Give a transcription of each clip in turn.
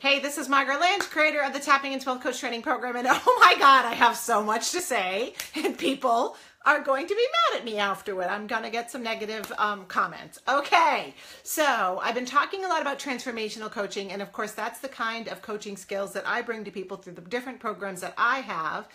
Hey, this is Margaret Lange, creator of the Tapping into Wealth Coach training program, and oh my God, I have so much to say, and people are going to be mad at me afterward. I'm going to get some negative comments. Okay, so I've been talking a lot about transformational coaching, and of course, that's the kind of coaching skills that I bring to people through the different programs that I have.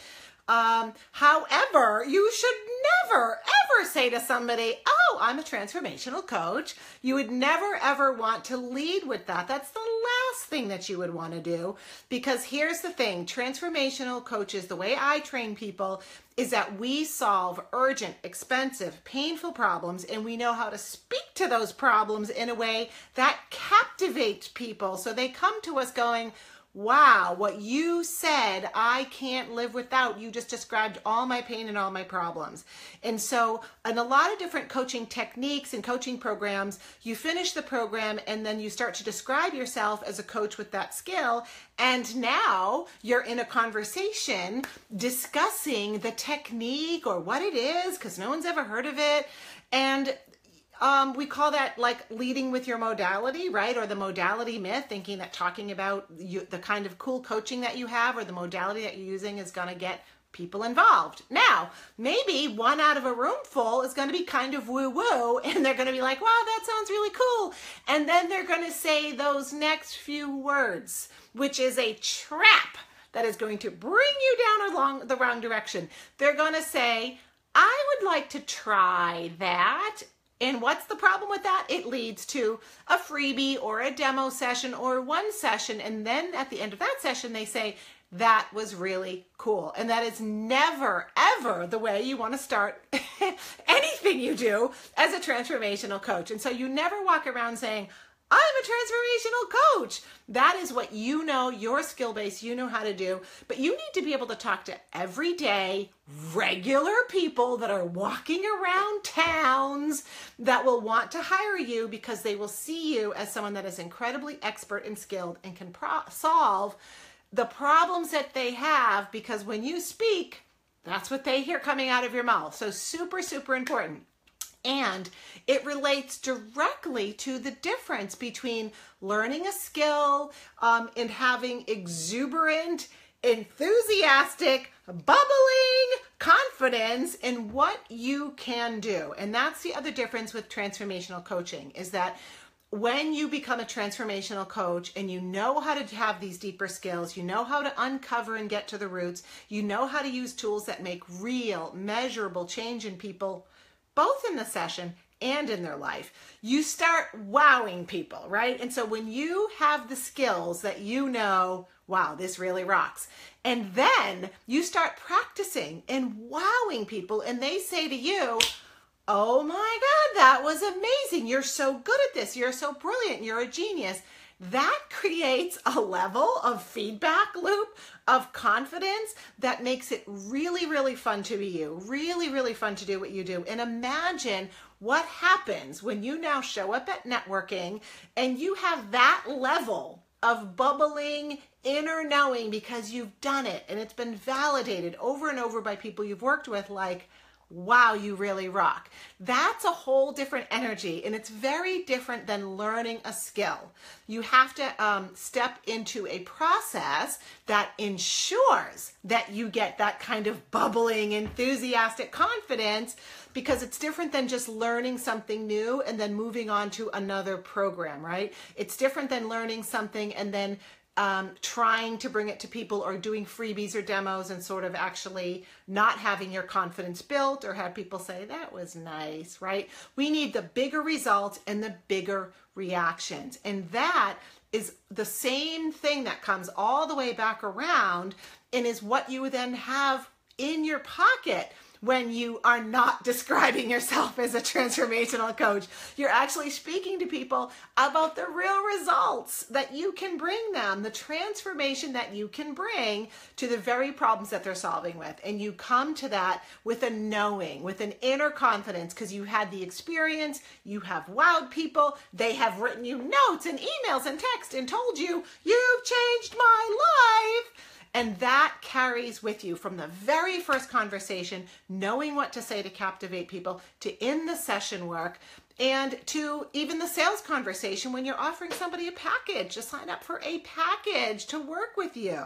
However, you should never, ever say to somebody, oh, I'm a transformational coach. You would never, ever want to lead with that. That's the last thing that you would want to do, because here's the thing. Transformational coaches, the way I train people is that we solve urgent, expensive, painful problems, and we know how to speak to those problems in a way that captivates people. So they come to us going, wow, what you said, I can't live without. You just described all my pain and all my problems. And so in a lot of different coaching techniques and coaching programs, you finish the program and then you start to describe yourself as a coach with that skill. And now you're in a conversation discussing the technique or what it is, because no one's ever heard of it. And we call that like leading with your modality, right? Or the modality myth, thinking that talking about the kind of cool coaching that you have or the modality that you're using is going to get people involved. Now, maybe one out of a room full is going to be kind of woo-woo, and they're going to be like, wow, that sounds really cool. And then they're going to say those next few words, which is a trap that is going to bring you down along the wrong direction. They're going to say, I would like to try that. And what's the problem with that? It leads to a freebie or a demo session or one session. And then at the end of that session, they say, that was really cool. And that is never, ever the way you want to start anything you do as a transformational coach. And so you never walk around saying, I'm a transformational coach. That is what you know, your skill base, you know how to do, but you need to be able to talk to everyday, regular people that are walking around towns that will want to hire you because they will see you as someone that is incredibly expert and skilled and can solve the problems that they have, because when you speak, that's what they hear coming out of your mouth. So super, super important. And it relates directly to the difference between learning a skill and having exuberant, enthusiastic, bubbling confidence in what you can do. And that's the other difference with transformational coaching, is that when you become a transformational coach and you know how to have these deeper skills, you know how to uncover and get to the roots, you know how to use tools that make real, measurable change in people, both in the session and in their life, you start wowing people, right? And so when you have the skills that you know, wow, this really rocks. And then you start practicing and wowing people, and they say to you, oh my God, that was amazing. You're so good at this. You're so brilliant. You're a genius. That creates a level of feedback loop of confidence that makes it really, really fun to be you, really, really fun to do what you do. And imagine what happens when you now show up at networking and you have that level of bubbling inner knowing because you've done it and it's been validated over and over by people you've worked with, like, wow, you really rock. That's a whole different energy, and it's very different than learning a skill. You have to step into a process that ensures that you get that kind of bubbling, enthusiastic confidence, because it's different than just learning something new and then moving on to another program, right? It's different than learning something and then trying to bring it to people or doing freebies or demos and sort of actually not having your confidence built or have people say, that was nice, right? We need the bigger results and the bigger reactions. And that is the same thing that comes all the way back around and is what you then have in your pocket when you are not describing yourself as a transformational coach. You're actually speaking to people about the real results that you can bring them, the transformation that you can bring to the very problems that they're solving with. And you come to that with a knowing, with an inner confidence, because you had the experience, you have wowed people, they have written you notes and emails and text and told you, you've changed my life. And that carries with you from the very first conversation, knowing what to say to captivate people, to in the session work, and to even the sales conversation when you're offering somebody a package, to sign up for a package to work with you.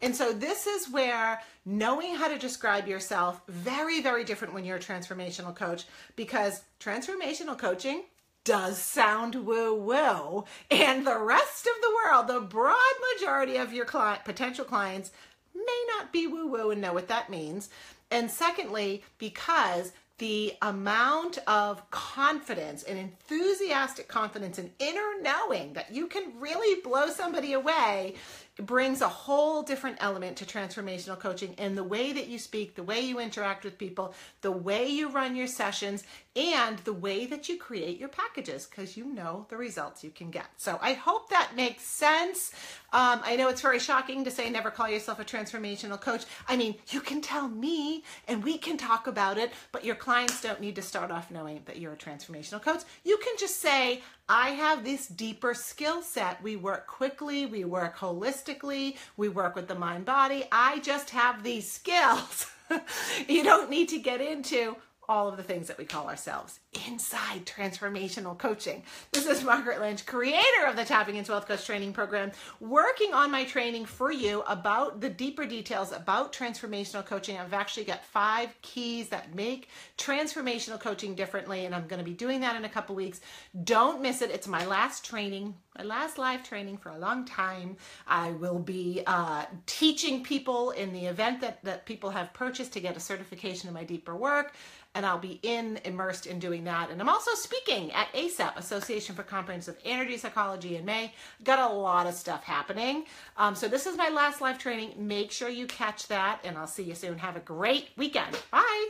And so this is where knowing how to describe yourself, very, very different when you're a transformational coach, because transformational coaching does sound woo-woo, and the rest of the world, the broad majority of your potential clients may not be woo-woo and know what that means. And secondly, because the amount of confidence and enthusiastic confidence and inner knowing that you can really blow somebody away brings a whole different element to transformational coaching, and the way that you speak, the way you interact with people, the way you run your sessions, and the way that you create your packages, because you know the results you can get. So I hope that makes sense. I know it's very shocking to say never call yourself a transformational coach. I mean, you can tell me and we can talk about it, but your clients don't need to start off knowing that you're a transformational coach. You can just say, I have this deeper skill set. We work quickly, we work holistically, we work with the mind body. I just have these skills. You don't need to get into all of the things that we call ourselves inside transformational coaching. This is Margaret Lynch, creator of the Tapping into Wealth Coach training program, working on my training for you about the deeper details about transformational coaching. I've actually got 5 keys that make transformational coaching differently, and I'm going to be doing that in a couple weeks. Don't miss it. It's my last training, my last live training for a long time. I will be teaching people in the event that people have purchased to get a certification in my deeper work. And I'll be immersed in doing that. And I'm also speaking at ASAP, Association for Comprehensive Energy Psychology, in May. Got a lot of stuff happening. So this is my last live training. Make sure you catch that, and I'll see you soon. Have a great weekend. Bye.